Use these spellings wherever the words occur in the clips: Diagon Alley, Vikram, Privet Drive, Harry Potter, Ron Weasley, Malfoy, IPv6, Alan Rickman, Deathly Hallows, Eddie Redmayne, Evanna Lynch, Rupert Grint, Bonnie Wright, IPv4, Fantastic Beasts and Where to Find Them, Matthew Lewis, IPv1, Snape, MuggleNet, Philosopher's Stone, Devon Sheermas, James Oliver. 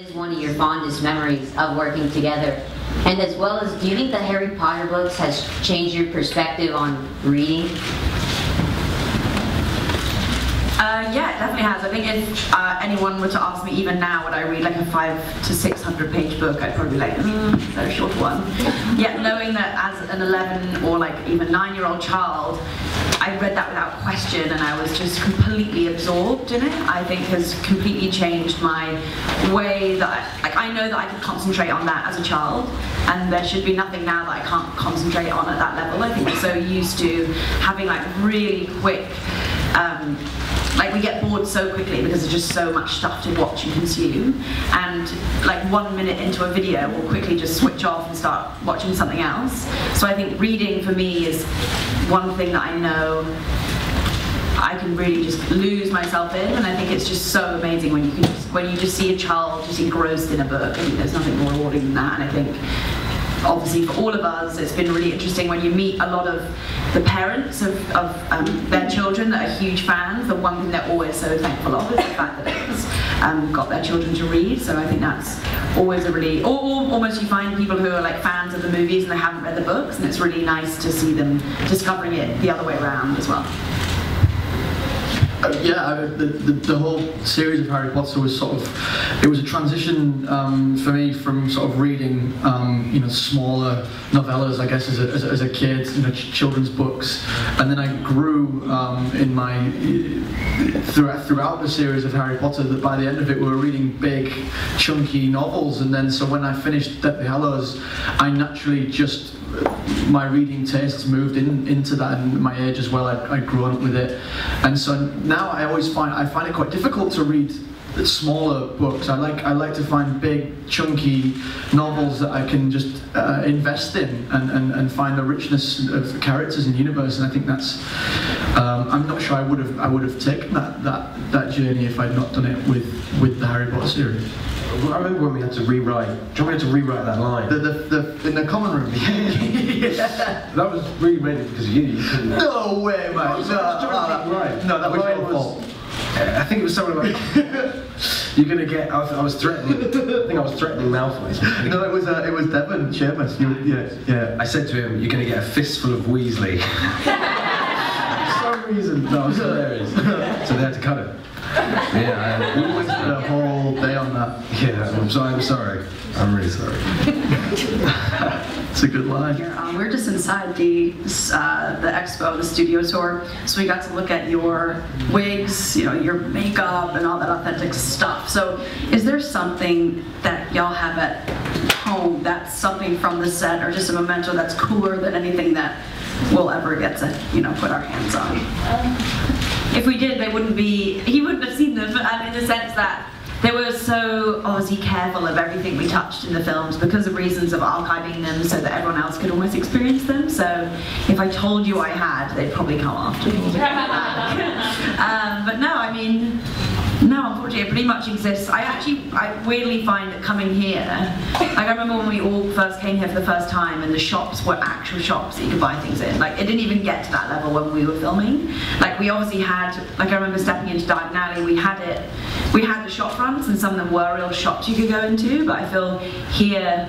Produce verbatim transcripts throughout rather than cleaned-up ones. is one of your fondest memories of working together? And as well as, do you think the Harry Potter books has changed your perspective on reading? Uh, yeah, it definitely has. I think if uh, anyone were to ask me even now, would I read like a five to six hundred page book, I'd probably be like, mm, is that a short one? Yet knowing that as an eleven or like even nine year old child, I read that without question and I was just completely absorbed in it, I think has completely changed my way that, I, like I know that I could concentrate on that as a child and there should be nothing now that I can't concentrate on at that level. I think I'm so used to having like really quick, um, like we get bored so quickly because there's just so much stuff to watch and consume, and like one minute into a video we'll quickly just switch off and start watching something else. So I think reading for me is one thing that I know I can really just lose myself in, and I think it's just so amazing when you can just, when you just see a child just engrossed in a book. I think there's nothing more rewarding than that, and I think obviously for all of us it's been really interesting when you meet a lot of the parents of, of um, their children that are huge fans. The one thing they're always so thankful of is the fact that it's um, got their children to read, so I think that's always a really, or, or almost you find people who are like fans of the movies and they haven't read the books, and it's really nice to see them discovering it the other way around as well. Uh, yeah, I, the, the, the whole series of Harry Potter was sort of, it was a transition um, for me from sort of reading, um, you know, smaller novellas, I guess, as a, as a, as a kid, you know, ch children's books, and then I grew um, in my, throughout, throughout the series of Harry Potter, that by the end of it we were reading big, chunky novels, and then so when I finished Deathly Hallows, I naturally just, my reading tastes moved in, into that, and my age as well, I, I'd grown up with it. And so now I always find, I find it quite difficult to read smaller books. I like, I like to find big, chunky novels that I can just uh, invest in and, and, and find the richness of characters and universe, and I think that's, um, I'm not sure I would have, I would have taken that, that, that journey if I'd not done it with, with the Harry Potter series. I remember when we had to rewrite. Do you remember we had to rewrite that line? The, the, the, in the common room. Yeah. That was rewritten because of you. You couldn't. No way, mate. No, that, right. No, that was your fault. I think it was something like, you're gonna get. I was, I was threatening. I think I was threatening Malfoy. No, it was uh, it was Devon Sheermas. Yeah, yeah. I said to him, "You're gonna get a fistful of Weasley." For some reason, no, it was hilarious. So they had to cut it. Yeah, I, we went the whole day on that. Yeah, I'm sorry. I'm sorry. I'm really sorry. It's a good line. Um, we're just inside the uh, the expo, the studio tour, so we got to look at your wigs, you know, your makeup, and all that authentic stuff. So, is there something that y'all have at home that's something from the set, or just a memento that's cooler than anything that we'll ever get to, you know, put our hands on? Um, If we did, they wouldn't be, he wouldn't have seen them, um, in the sense that they were so obviously careful of everything we touched in the films because of reasons of archiving them so that everyone else could almost experience them. So if I told you I had, they'd probably come after me. um, but no, I mean, no, unfortunately, it pretty much exists. I actually, I weirdly find that coming here, like I remember when we all first came here for the first time and the shops were actual shops that you could buy things in. Like, it didn't even get to that level when we were filming. Like, we obviously had, like I remember stepping into Diagon Alley, we had it, we had the shop fronts and some of them were real shops you could go into, but I feel here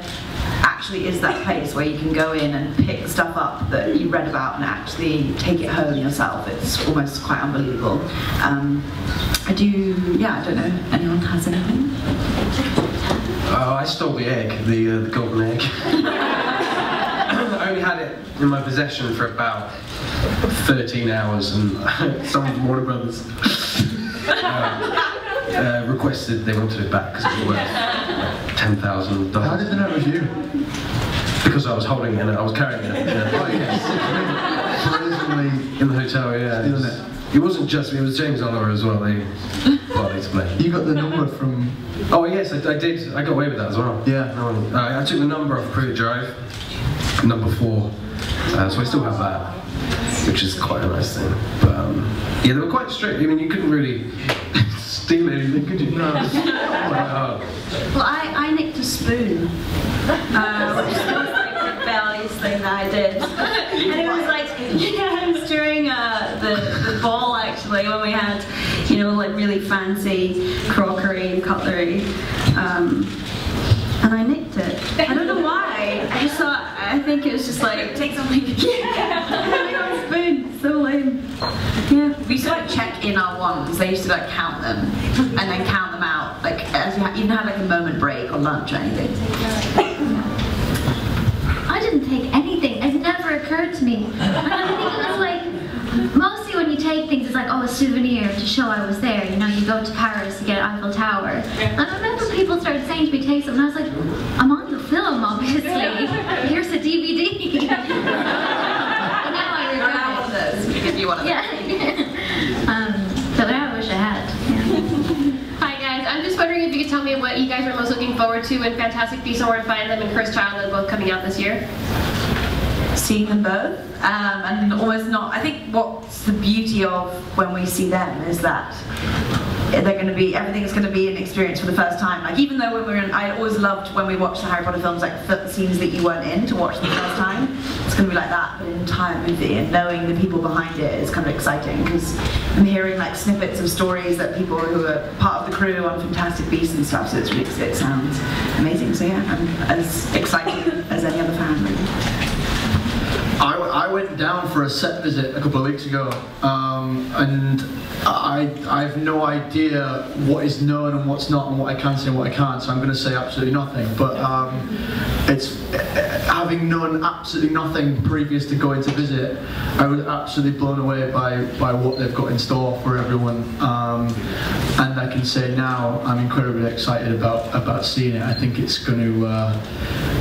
actually is that place where you can go in and pick stuff up that you read about and actually take it home yourself. It's almost quite unbelievable. Um, I do, yeah, I don't know, anyone has anything? Oh, I stole the egg, the, uh, the golden egg. I only had it in my possession for about thirteen hours, and some of the Warner Brothers um, Uh, requested they wanted it back because it was worth ten thousand dollars. How did they know it was you? Because I was holding it and I was carrying it. Yeah. Oh, yes. In the hotel, yeah. It, was, it wasn't just me, it was James Oliver as well. They partly to blame. You got the number from. Oh, yes, I, I did. I got away with that as well. Yeah. Um, I took the number off Privet Drive, number four. Uh, so I still have that, which is quite a nice thing. But um, yeah, they were quite strict. I mean, you couldn't really. Steal anything, could you? No. Well, I, I nicked a spoon, uh, which was like the rebellious thing that I did. And it was like, yeah, it was during uh, the, the ball actually, when we had, you know, like really fancy crockery and cutlery. Uh, um, and I nicked it. I don't know why. I just thought, I think it was just like, take something. Yeah. I spoon, so lame. Yeah. We used to like check in our wands. They used to like count them and then count them out. Like, as you even had like a moment break or lunch or anything. I didn't take anything. It's never occurred to me. And I think it was like, mostly when you take things, it's like, oh, a souvenir to show I was there. You know, you go to Paris to get Eiffel Tower. And I remember people started saying to me, take something. And I was like, I'm on the film, obviously. Here's a D V D. And now I regret this. We give you one of them. Yeah. um, so that I wish I had. Yeah. I'm just wondering if you could tell me what you guys are most looking forward to in Fantastic Beasts and Where to Find Them and Cursed Childhood, both coming out this year. Seeing them both, um, and almost not. I think what's the beauty of when we see them is that they're going to be everything is going to be an experience for the first time. Like even though when we were in, I always loved when we watched the Harry Potter films, like the scenes that you weren't in to watch the first time. It's going to be like that for an entire movie, and knowing the people behind it is kind of exciting because I'm hearing like snippets of stories that people who are part of the crew on Fantastic Beasts and stuff. So it's really, it sounds amazing. So yeah, I'm as excited as any other fan really. I, I went down for a set visit a couple of weeks ago, um, and I, I have no idea what is known and what's not, and what I can say and what I can't. So I'm going to say absolutely nothing. But um, it's having known absolutely nothing previous to going to visit, I was absolutely blown away by by what they've got in store for everyone. Um, and I can say now I'm incredibly excited about about seeing it. I think it's going to uh,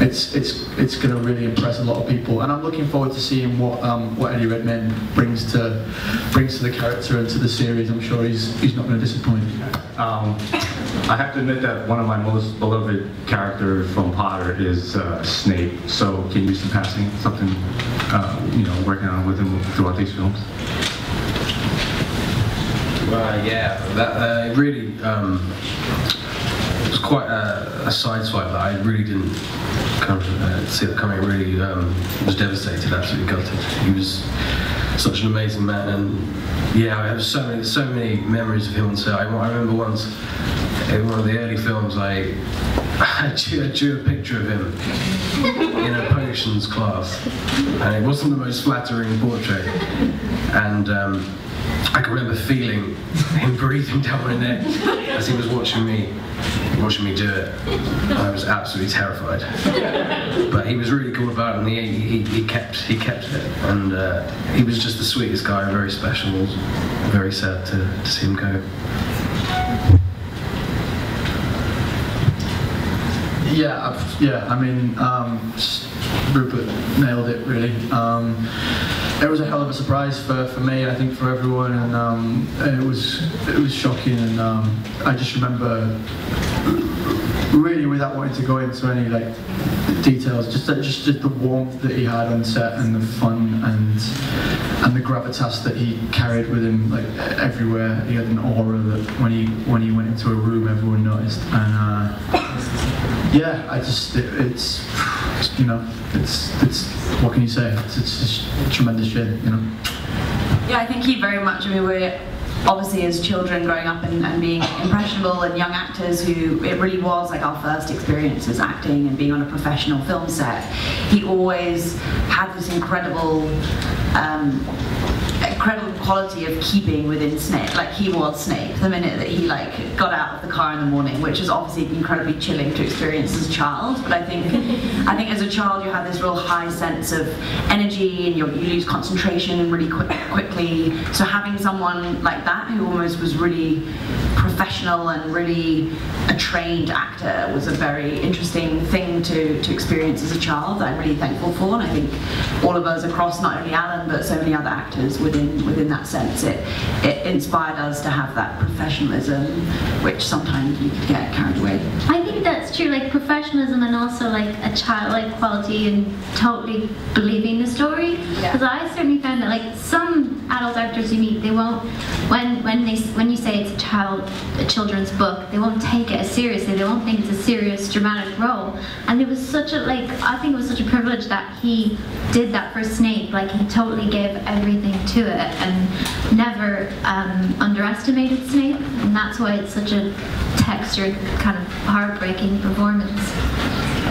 it's it's it's going to really impress a lot of people, and I'm looking forward to seeing what um, what Eddie Redmayne brings to brings to the character and to the series. I'm sure he's he's not going to disappoint. Um, I have to admit that one of my most beloved characters from Potter is uh, Snape. So can you see passing something uh, you know working on with him throughout these films? Well, uh, yeah, that uh, really. Um, It was quite a, a sideswipe that I really didn't come, uh, see it coming. Really um, was devastated, absolutely gutted. He was such an amazing man, and yeah, I have so many, so many memories of him. So I, I remember once in one of the early films, I, I, drew, I drew a picture of him in a potions class, and it wasn't the most flattering portrait, and. Um, I can remember feeling him breathing down my neck as he was watching me, watching me do it. I was absolutely terrified. But he was really cool about it, and he he, he kept he kept it. And uh, he was just the sweetest guy, and very special. Very sad to, to see him go. Yeah, I've, yeah. I mean, um, Rupert nailed it really. Um, It was a hell of a surprise for, for me, I think for everyone, and um, it was it was shocking. And um, I just remember, really, without wanting to go into any like details, just that, just just the warmth that he had on set, and the fun, and and the gravitas that he carried with him, like everywhere. He had an aura that when he when he went into a room, everyone noticed. And uh, yeah, I just it, it's. You know, it's, it's, what can you say? It's, it's just tremendous shit, you know? Yeah, I think he very much, I mean, we're obviously as children growing up and, and being impressionable and young actors who, it really was like our first experience as acting and being on a professional film set. He always had this incredible, um, incredible quality of keeping within Snape. Like he was Snape the minute that he like got out of the car in the morning, which is obviously incredibly chilling to experience as a child. But I think, I think as a child you have this real high sense of energy, and you're, you lose concentration really quick, quickly. So having someone like that who almost was really professional and really a trained actor was a very interesting thing to to experience as a child. That I'm really thankful for, and I think all of us across, not only Alan but so many other actors. Within, within that sense, it, it inspired us to have that professionalism, which sometimes we could get carried away. I think that's true, like professionalism and also like a childlike quality and totally believing the story. Because yeah. I certainly found that like some adult actors you meet, they won't when when they when you say it's a child a children's book, they won't take it as seriously. They won't think it's a serious dramatic role. And it was such a like I think it was such a privilege that he did that for Snape. Like he totally gave everything to it and never um, underestimated Snape. And that's why it's such a textured, kind of heartbreaking performance.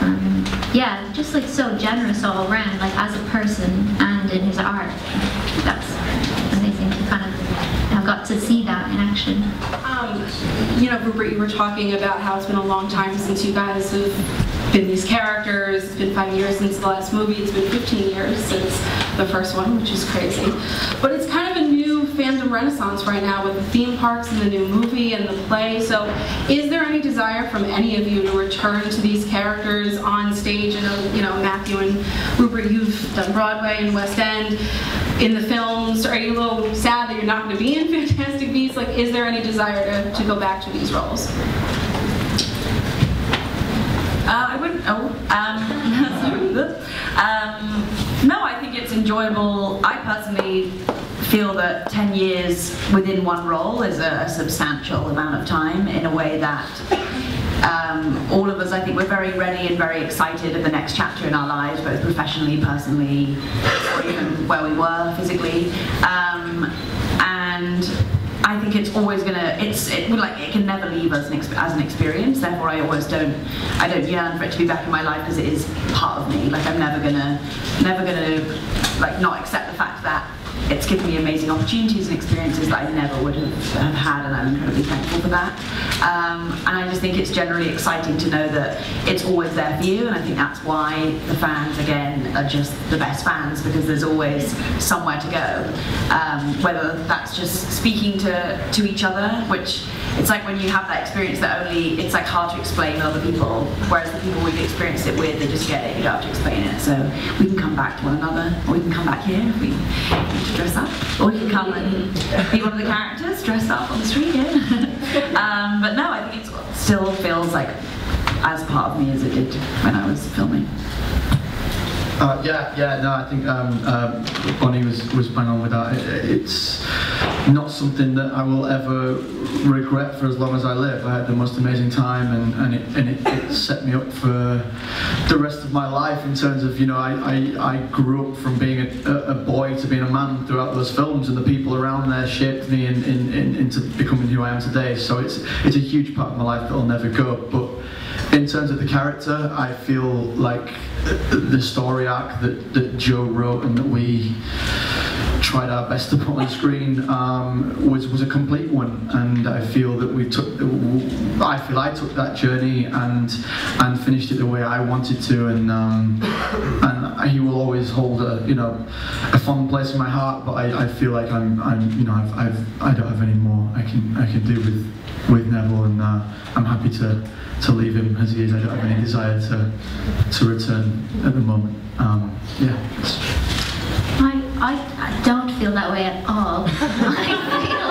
Um, yeah, just like so generous all around, like as a person and in his art. That's amazing to kind of have got to see that in action. Um, you know, Rupert, you were talking about how it's been a long time since you guys have been these characters. It's been five years since the last movie. It's been fifteen years since the first one, which is crazy. But it's kind of a new fandom renaissance right now with the theme parks and the new movie and the play. So is there any desire from any of you to return to these characters on stage? And you know, Matthew and Rupert, you've done Broadway and West End in the films. Are you a little sad that you're not going to be in Fantastic Beasts? Like, is there any desire to, to go back to these roles? Uh, I wouldn't, oh, um, um, no, I think it's enjoyable. I personally feel that ten years within one role is a, a substantial amount of time in a way that um, all of us, I think, we're very ready and very excited of the next chapter in our lives, both professionally, personally, or even where we were physically. Um, and I think it's always gonna, it's it, like it can never leave us an as an experience. Therefore, I always don't, I don't yearn for it to be back in my life because it is part of me. Like I'm never gonna, never gonna, like not accept the fact that it's given me amazing opportunities and experiences that I never would have had, and I'm incredibly thankful for that. Um, and I just think it's generally exciting to know that it's always there for you, and I think that's why the fans, again, are just the best fans, because there's always somewhere to go. Um, whether that's just speaking to, to each other, which it's like when you have that experience that only, it's like hard to explain to other people, whereas the people we've experienced it with, they just get it, you don't have to explain it. So we can come back to one another, or we can come back here if we need to dress up, or you can come and be one of the characters, dress up on the street, yeah. um, but no, I think it still feels like as part of me as it did when I was filming. Uh, yeah, yeah, no, I think um, uh, Bonnie was, was bang on with that. It, it's not something that I will ever regret for as long as I live. I had the most amazing time, and, and, it, and it, it set me up for the rest of my life in terms of, you know, I, I, I grew up from being a, a boy to being a man throughout those films, and the people around there shaped me in, in, in, into becoming who I am today. So it's, it's a huge part of my life that will never go. But in terms of the character, I feel like the story arc that, that Joe wrote and that we tried our best to put on screen um, was was a complete one, and I feel that we took, I feel I took that journey and and finished it the way I wanted to, and um, and he will always hold a you know a fond place in my heart. But I, I feel like I'm I'm you know I've, I've I don't have any more I can I can do with with Neville, and uh, I'm happy to to leave him as he is. I don't have any desire to to return at the moment. Um, yeah. I, I don't feel that way at all. I feel,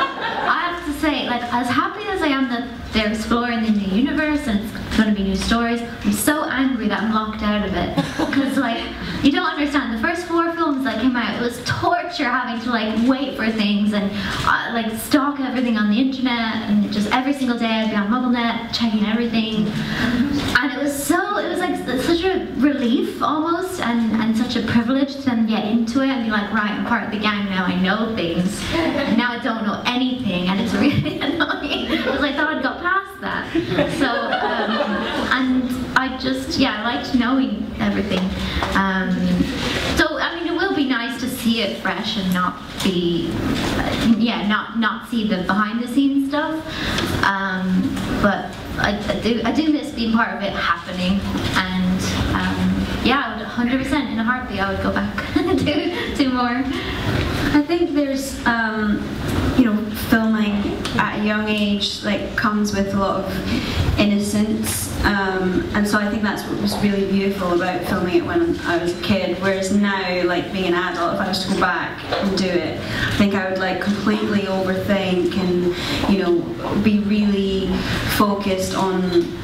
I have to say, like, as happy as I am that they're exploring the new universe and it's going to be new stories, I'm so angry that I'm locked out of it. Because, like, you don't understand. The first four films that came out, it was torture having to, like, wait for things and, uh, like, stalk everything on the internet. And just every single day I'd be on MuggleNet checking everything. And it was so, it was, like, such a relief almost, and, and such a privilege to then get into it and be like, right, I'm part of the gang now, I know things. And now I don't know anything, and it's really annoying, because I thought I'd got past that. So, um, and I just, yeah, I liked knowing everything. Um, so, I mean, it will be nice to see it fresh and not be, uh, yeah, not, not see the behind-the-scenes stuff. Um, but I, I, do, I do miss being part of it happening, and um, yeah, I would one hundred percent in a heartbeat, I would go back and do, do more. I think there's, um, you know, filming at a young age like comes with a lot of innocence, um, and so I think that's what was really beautiful about filming it when I was a kid, whereas now, like being an adult, if I was to go back and do it, I think I would like completely overthink and, you know, be really focused on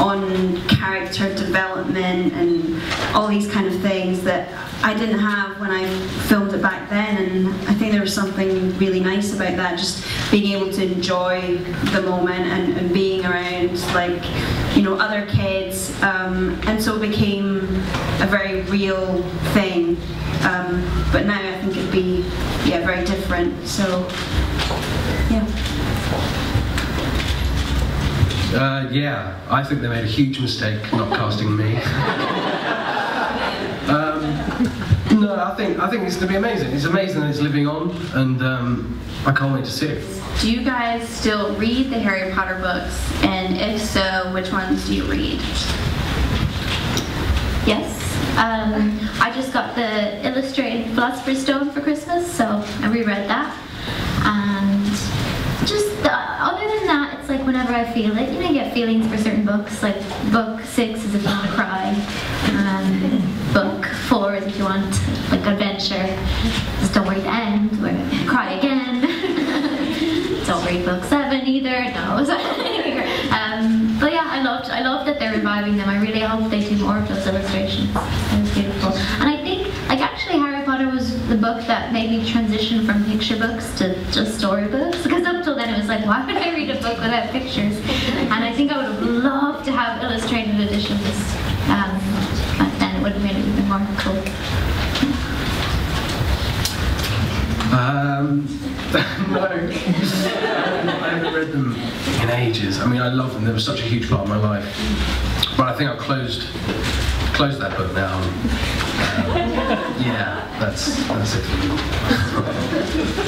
on character development and all these kind of things that I didn't have when I filmed it back then, and I think there was something really nice about that, just being able to enjoy the moment and, and being around, like, you know, other kids, um, and so it became a very real thing. Um, but now I think it'd be, yeah, very different. So, yeah. Uh, yeah, I think they made a huge mistake not casting me. um, no, I think I think it's going to be amazing. It's amazing that it's living on, and um, I can't wait to see it. Do you guys still read the Harry Potter books? And if so, which ones do you read? Yes. Um, I just got the illustrated Philosopher's Stone for Christmas, so I reread that. And just the, other than that, it's like whenever I feel it, you know, I get feelings for certain books, like book six is if you want to cry, um, book four is if you want, like, adventure, just don't wait to end, or cry again, don't read book seven either, no, um, but yeah, I loved, I loved that they're reviving them. I really hope they do more of those illustrations. It was beautiful. And I think, like, actually Harry Potter was the book that made me transition from picture books to just storybooks, because up till then it was like, why would I read a book without pictures? And I think I would have loved to have illustrated editions, um, but then it would have made it even more cool. Um, no, I haven't read them in ages. I mean, I love them. They were such a huge part of my life. But I think I've closed, closed that book now. Um, yeah, that's that's it.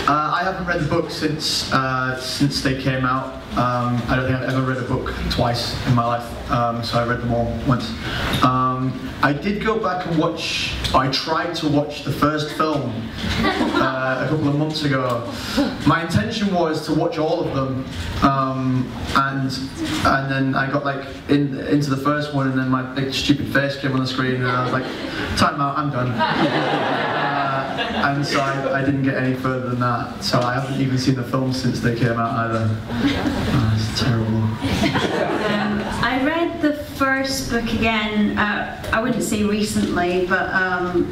uh, I haven't read the book since uh, since they came out. Um, I don't think I've ever read a book twice in my life, um, so I read them all once. Um, I did go back and watch. I tried to watch the first film uh, a couple of months ago. My intention was to watch all of them, um, and and then I got like in, into the first one, and then my big stupid face came on the screen, and I was like, time out, I'm done. uh, and so I, I didn't get any further than that. So I haven't even seen the film since they came out either. Oh, it's terrible. Um, I read the first book again, uh, I wouldn't say recently, but um,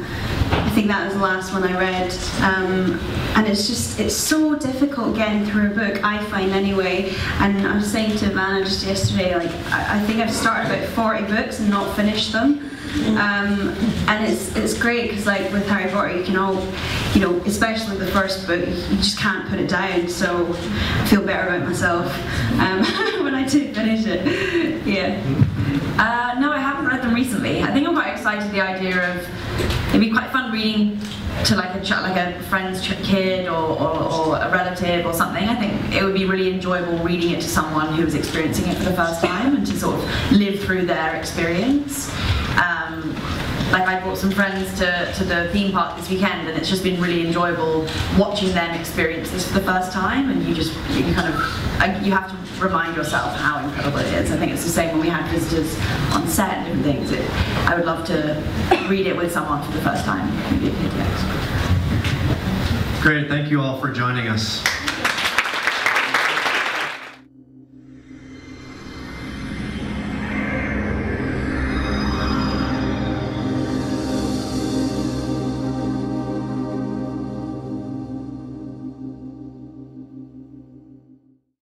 I think that was the last one I read. Um, and it's just, it's so difficult getting through a book, I find anyway. And I was saying to Evanna just yesterday, like, I, I think I've started about forty books and not finished them. Um, and it's it's great because, like, with Harry Potter, you can all, you know, especially the first book, you just can't put it down. So I feel better about myself um, when I do finish it. Yeah. Uh, no, I haven't read them recently. I think I'm quite excited for the idea of it'd be quite fun reading to like a like a friend's kid or, or, or a relative or something. I think it would be really enjoyable reading it to someone who was experiencing it for the first time and to sort of live through their experience. Um, like I brought some friends to, to the theme park this weekend, and it's just been really enjoyable watching them experience this for the first time, and you just, you kind of, you have to remind yourself how incredible it is. I think it's the same when we had visitors on set and different things. It, I would love to read it with someone for the first time. Maybe a kid next. Great, thank you all for joining us.